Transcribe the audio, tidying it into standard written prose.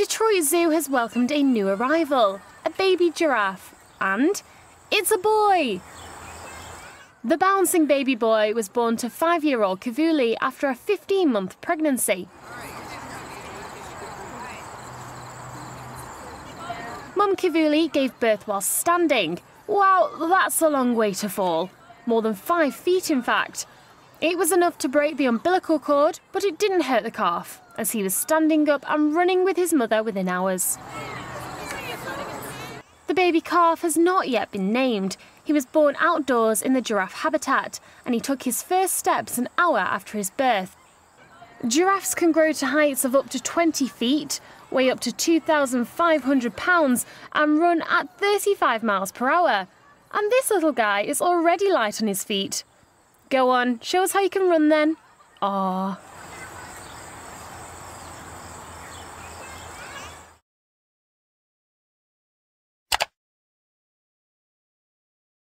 Detroit Zoo has welcomed a new arrival, a baby giraffe, and it's a boy! The bouncing baby boy was born to 5-year-old Kivuli after a 15-month pregnancy. Mum Kivuli gave birth while standing. Wow, that's a long way to fall. More than 5 feet, in fact. It was enough to break the umbilical cord, but it didn't hurt the calf, as he was standing up and running with his mother within hours. The baby calf has not yet been named. He was born outdoors in the giraffe habitat, and he took his first steps an hour after his birth. Giraffes can grow to heights of up to 20 feet, weigh up to 2,500 pounds, and run at 35 miles per hour. And this little guy is already light on his feet. Go on, show us how you can run then. Aww.